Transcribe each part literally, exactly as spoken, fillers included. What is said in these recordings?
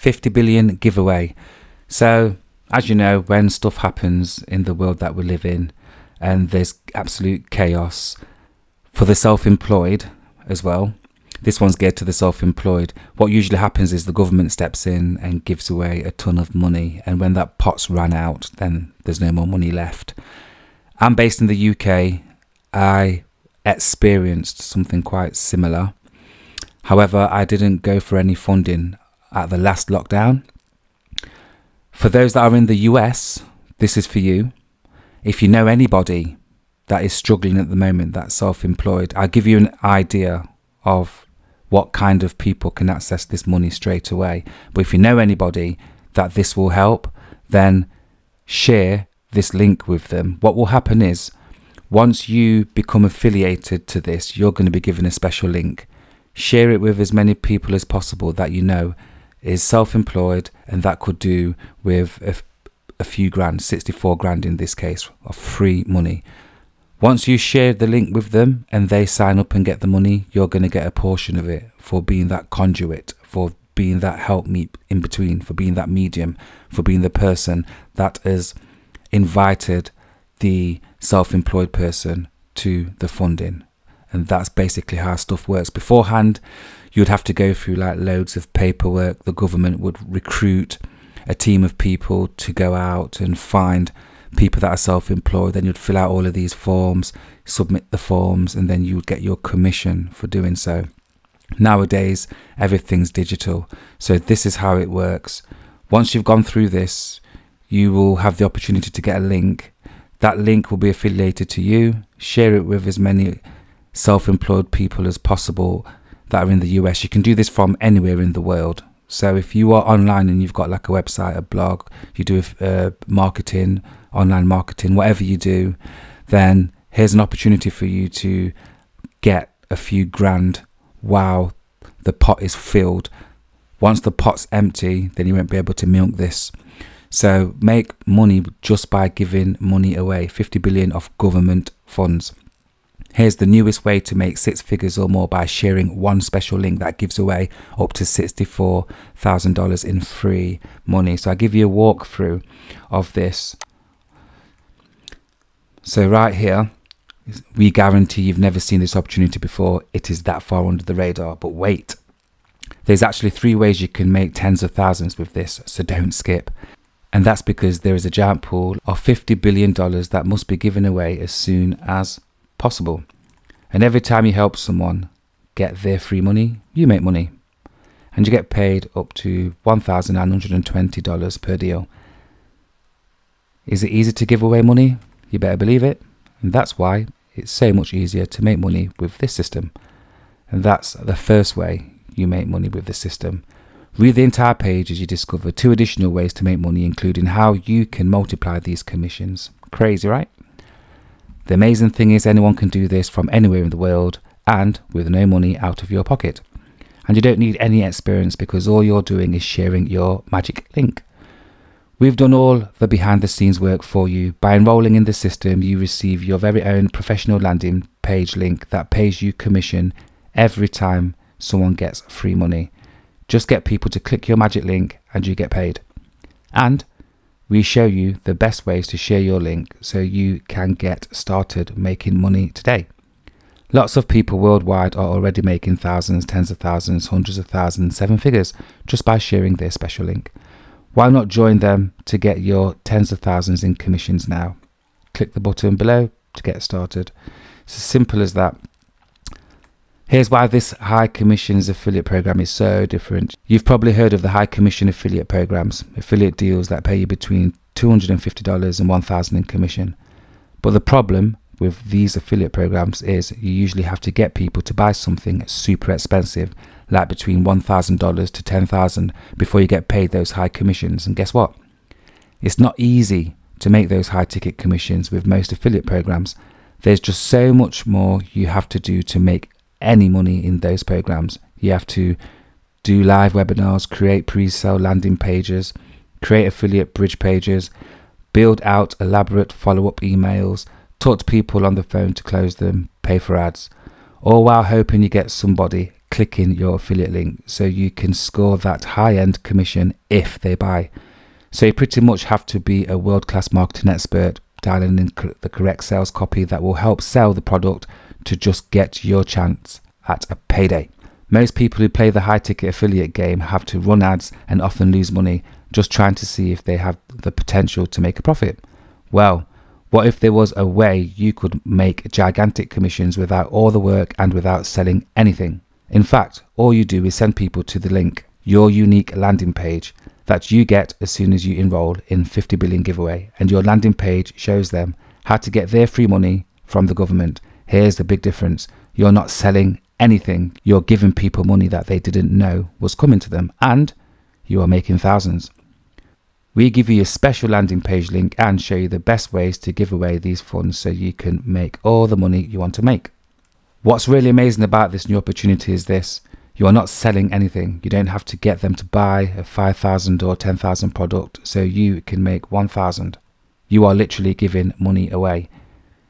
fifty billion giveaway. So as you know, when stuff happens in the world that we live in and there's absolute chaos for the self-employed as well, this one's geared to the self-employed. What usually happens is the government steps in and gives away a ton of money, and when that pot's ran out, then there's no more money left. I'm based in the U K. I experienced something quite similar. However, I didn't go for any funding at the last lockdown. For those that are in the U S, this is for you. If you know anybody that is struggling at the moment, that's self-employed, I'll give you an idea of what kind of people can access this money straight away. But if you know anybody that this will help, then share this link with them. What will happen is, once you become affiliated to this, you're going to be given a special link. Share it with as many people as possible that you know is self-employed and that could do with a, a few grand, sixty-four grand in this case, of free money. Once you share the link with them and they sign up and get the money, you're going to get a portion of it for being that conduit, for being that help me in between, for being that medium, for being the person that has invited the self-employed person to the funding. And that's basically how stuff works. Beforehand, you'd have to go through like loads of paperwork. The government would recruit a team of people to go out and find people that are self-employed. Then you'd fill out all of these forms, submit the forms, and then you would get your commission for doing so. Nowadays, everything's digital. So this is how it works. Once you've gone through this, you will have the opportunity to get a link. That link will be affiliated to you. Share it with as many self-employed people as possible that are in the U S. You can do this from anywhere in the world. So if you are online and you've got like a website, a blog, you do uh, marketing, online marketing, whatever you do, then here's an opportunity for you to get a few grand while the pot is filled. Once the pot's empty, then you won't be able to milk this. So make money just by giving money away. fifty billion of government funds. Here's the newest way to make six figures or more by sharing one special link that gives away up to sixty-four thousand dollars in free money. So I'll give you a walkthrough of this. So right here, we guarantee you've never seen this opportunity before. It is that far under the radar. But wait, there's actually three ways you can make tens of thousands with this. So don't skip. And that's because there is a giant pool of fifty billion dollars that must be given away as soon as possible. And every time you help someone get their free money, you make money, and you get paid up to one thousand nine hundred twenty dollars per deal. Is it easy to give away money? You better believe it. And that's why it's so much easier to make money with this system. And that's the first way you make money with the system. Read the entire page as you discover two additional ways to make money, including how you can multiply these commissions. Crazy, right? The amazing thing is anyone can do this from anywhere in the world and with no money out of your pocket. And you don't need any experience because all you're doing is sharing your magic link. We've done all the behind the scenes work for you. By enrolling in the system, you receive your very own professional landing page link that pays you commission every time someone gets free money. Just get people to click your magic link and you get paid. And we show you the best ways to share your link so you can get started making money today. Lots of people worldwide are already making thousands, tens of thousands, hundreds of thousands, seven figures just by sharing their special link. Why not join them to get your tens of thousands in commissions now? Click the button below to get started. It's as simple as that. Here's why this High Commissions affiliate program is so different. You've probably heard of the High Commission affiliate programs, affiliate deals that pay you between two hundred fifty dollars and one thousand dollars in commission. But the problem with these affiliate programs is you usually have to get people to buy something super expensive, like between one thousand dollars to ten thousand dollars before you get paid those high commissions. And guess what? It's not easy to make those high ticket commissions with most affiliate programs. There's just so much more you have to do to make any money in those programs. You have to do live webinars, create pre-sale landing pages, create affiliate bridge pages, build out elaborate follow-up emails, talk to people on the phone to close them, pay for ads, all while hoping you get somebody clicking your affiliate link, so you can score that high-end commission if they buy. So you pretty much have to be a world-class marketing expert, dialing in the correct sales copy that will help sell the product to just get your chance at a payday. Most people who play the high-ticket affiliate game have to run ads and often lose money just trying to see if they have the potential to make a profit. Well, what if there was a way you could make gigantic commissions without all the work and without selling anything? In fact, all you do is send people to the link, your unique landing page, that you get as soon as you enroll in fifty billion giveaway, and your landing page shows them how to get their free money from the government. Here's the big difference. You're not selling anything. You're giving people money that they didn't know was coming to them, and you are making thousands. We give you a special landing page link and show you the best ways to give away these funds so you can make all the money you want to make. What's really amazing about this new opportunity is this. You are not selling anything. You don't have to get them to buy a five thousand or ten thousand product so you can make one thousand. You are literally giving money away.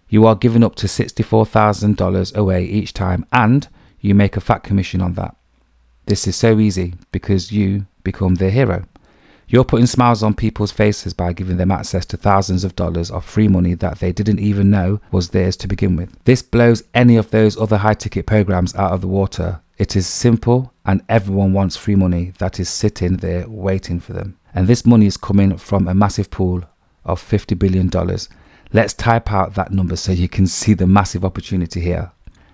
You are giving up to sixty-four thousand dollars away each time, and you make a fat commission on that. This is so easy because you become their hero. You're putting smiles on people's faces by giving them access to thousands of dollars of free money that they didn't even know was theirs to begin with. This blows any of those other high-ticket programs out of the water. It is simple, and everyone wants free money that is sitting there waiting for them. And this money is coming from a massive pool of fifty billion dollars. Let's type out that number so you can see the massive opportunity here.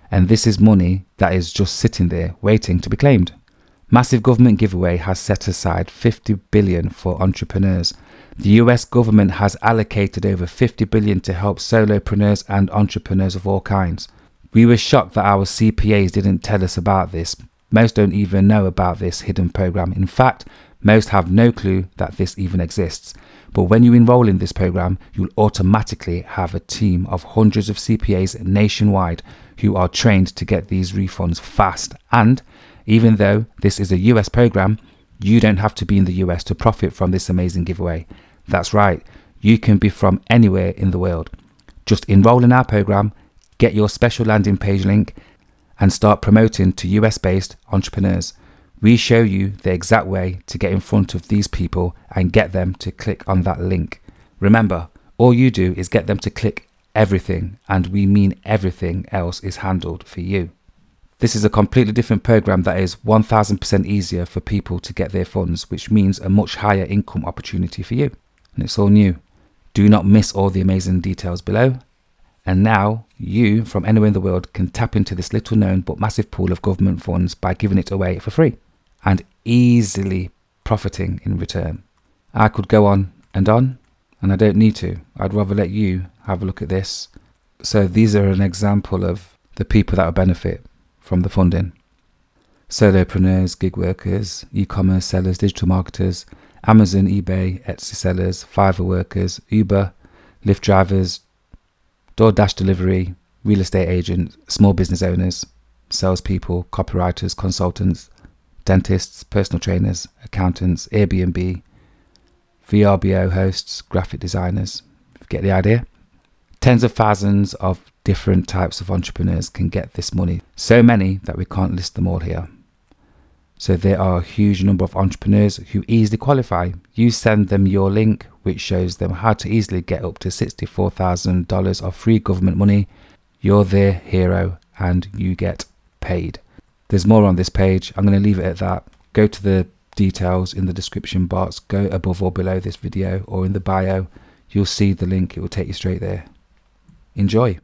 And this is money that is just sitting there waiting to be claimed. Massive government giveaway has set aside fifty billion dollars for entrepreneurs. The U S government has allocated over fifty billion dollars to help solopreneurs and entrepreneurs of all kinds. We were shocked that our C P As didn't tell us about this. Most don't even know about this hidden program. In fact, most have no clue that this even exists. But when you enroll in this program, you'll automatically have a team of hundreds of C P As nationwide who are trained to get these refunds fast. And even though this is a U S program, you don't have to be in the U S to profit from this amazing giveaway. That's right, you can be from anywhere in the world. Just enroll in our program, get your special landing page link, and start promoting to U S-based entrepreneurs. We show you the exact way to get in front of these people and get them to click on that link. Remember, all you do is get them to click everything, and we mean everything else is handled for you. This is a completely different program that is one thousand percent easier for people to get their funds, which means a much higher income opportunity for you. And it's all new. Do not miss all the amazing details below. And now you, from anywhere in the world, can tap into this little known but massive pool of government funds by giving it away for free and easily profiting in return. I could go on and on, and I don't need to. I'd rather let you have a look at this. So these are an example of the people that will benefit from the funding. Solopreneurs, gig workers, e-commerce sellers, digital marketers, Amazon, eBay, Etsy sellers, Fiverr workers, Uber, Lyft drivers, DoorDash delivery, real estate agents, small business owners, salespeople, copywriters, consultants, dentists, personal trainers, accountants, Airbnb, V R B O hosts, graphic designers. Get the idea? Tens of thousands of different types of entrepreneurs can get this money. So many that we can't list them all here. So there are a huge number of entrepreneurs who easily qualify. You send them your link, which shows them how to easily get up to sixty-four thousand dollars of free government money. You're their hero and you get paid. There's more on this page. I'm going to leave it at that. Go to the details in the description box. Go above or below this video or in the bio. You'll see the link. It will take you straight there. Enjoy.